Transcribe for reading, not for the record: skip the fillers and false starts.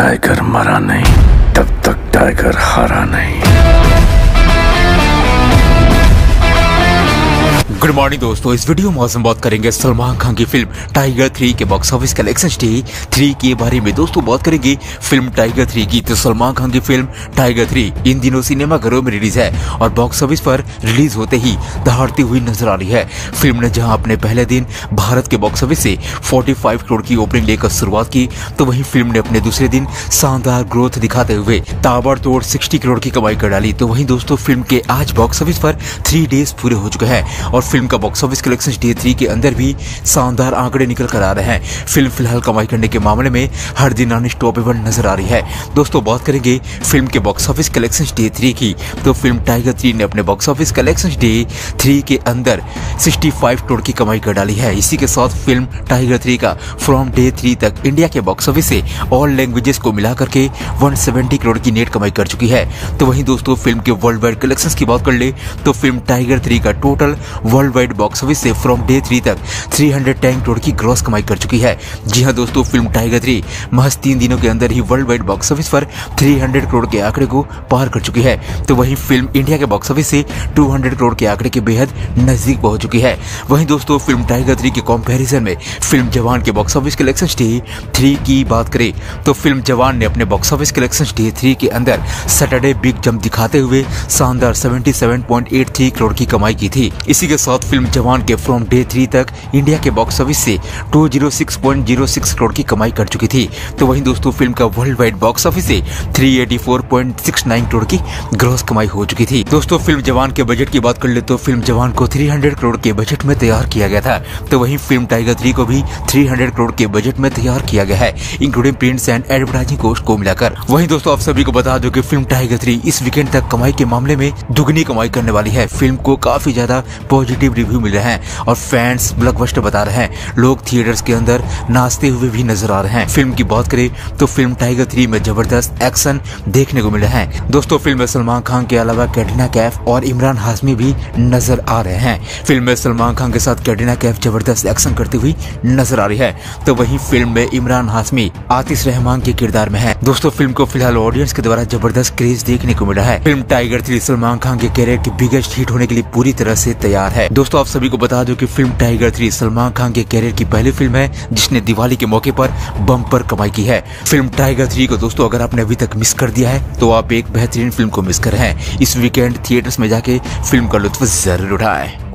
Tiger मरा नहीं तब तक टाइगर हारा नहीं। गुड मॉर्निंग दोस्तों, इस वीडियो में हम बात करेंगे सलमान खान की फिल्म टाइगर 3 के बॉक्स ऑफिस कलेक्शन डे 3 के बारे में। दोस्तों बात करेंगे फिल्म टाइगर 3 की। तो सलमान खान की फिल्म टाइगर 3 इन दिनों सिनेमाघरों में रिलीज है और बॉक्स ऑफिस पर रिलीज होते ही दहाड़ती हुई नजर आ रही है। फिल्म ने जहां अपने पहले दिन भारत के बॉक्स ऑफिस से 45 करोड़ की ओपनिंग लेकर शुरुआत की, तो वहीं फिल्म ने अपने दूसरे दिन शानदार ग्रोथ दिखाते हुए ताबड़तोड़ 60 करोड़ की कमाई कर डाली। तो वहीं दोस्तों फिल्म के आज बॉक्स ऑफिस पर 3 डेज पूरे हो चुके हैं और फिल्म का बॉक्स ऑफिस कलेक्शन डे 3 के अंदर भी शानदार आंकड़े निकल कर आ रहे हैं। फिल्म फिलहाल कमाई करने के मामले में हर दिन नॉन स्टॉपेबल नजर आ रही है। दोस्तों बात करेंगे फिल्म के बॉक्स ऑफिस कलेक्शन डे 3 की। तो फिल्म टाइगर 3 ने अपने बॉक्स ऑफिस कलेक्शन डे 3 के अंदर 65 करोड़ की कमाई कर डाली है। इसी के साथ फिल्म टाइगर 3 का फ्रॉम डे 3 तक इंडिया के बॉक्स ऑफिस से ऑल लैंग्वेजेस को मिला करके 170 करोड़ की नेट कमाई कर चुकी है। तो वहीं दोस्तों फिल्म के वर्ल्ड वाइड कलेक्शंस की बात कर ले तो फिल्म टाइगर 3 का total world wide box office से फ्रॉम डे 3 तक 310 करोड़ की ग्रॉस कमाई कर चुकी है। जी हाँ दोस्तों, फिल्म टाइगर 3 महज 3 दिनों के अंदर ही वर्ल्ड वाइड बॉक्स ऑफिस पर 300 करोड़ के आंकड़े को पार कर चुकी है। तो वहीं फिल्म इंडिया के बॉक्स ऑफिस से 200 करोड़ के आंकड़े के बेहद नजदीक पहुंच चुकी है। वहीं दोस्तों फिल्म टाइगर 3 के कंपैरिजन में फिल्म जवान के बॉक्स ऑफिस कलेक्शन डे 3 की बात करें तो फिल्म जवान ने अपने बॉक्स ऑफिस कलेक्शन डे 3 के अंदर सैटरडे बिग जंप दिखाते हुए शानदार 77.83 करोड़ की कमाई की थी। इसी के साथ फिल्म जवान के फ्रॉम डे 3 तक इंडिया के बॉक्स ऑफिस से 206.06 करोड़ की कमाई कर चुकी थी। तो वहीं दोस्तों फिल्म का वर्ल्ड वाइड बॉक्स ऑफिस से 384.69 करोड़ की ग्रॉस कमाई हो चुकी थी। दोस्तों फिल्म जवान के बजट की बात कर ले तो फिल्म जवान को 300 करोड़ के बजट में तैयार किया गया था। तो वहीं फिल्म टाइगर 3 को भी 300 करोड़ के बजट में तैयार किया गया है, including prints and advertising cost को मिलाकर। वहीं दोस्तों आप सभी को बता दो कि फिल्म टाइगर 3 इस वीकेंड तक कमाई के मामले में दुगनी कमाई करने वाली है। फिल्म को काफी ज्यादा पॉजिटिव रिव्यू मिल रहे हैं और फैंस ब्लॉकबस्टर बता रहे हैं। लोग थिएटर्स के अंदर नाचते हुए भी नजर आ रहे हैं। फिल्म की बात करें तो फिल्म टाइगर 3 में जबरदस्त एक्शन देखने को मिल रहा है। दोस्तों फिल्म में सलमान खान के अलावा कैटरीना कैफ और इमरान हाशमी भी नजर आ रहे हैं। फिल्म में सलमान खान के साथ कैटरीना कैफ जबरदस्त एक्शन करती हुई नजर आ रही है। तो वहीं फिल्म में इमरान हाशमी आतिश रहमान के किरदार में है। दोस्तों फिल्म को फिलहाल ऑडियंस के द्वारा जबरदस्त क्रेज देखने को मिला है। फिल्म टाइगर 3 सलमान खान के कैरियर की बिगेस्ट हिट होने के लिए पूरी तरह से तैयार है। दोस्तों आप सभी को बता दो कि फिल्म टाइगर 3 सलमान खान के कैरियर की पहली फिल्म है जिसने दिवाली के मौके पर बम्पर कमाई की है। फिल्म टाइगर 3 को दोस्तों अगर आपने अभी तक मिस कर दिया है तो आप एक बेहतरीन फिल्म को मिस कर रहे हैं। इस वीकेंड थिएटर्स में जाके फिल्म का लुत्फ जरूर उठाएं।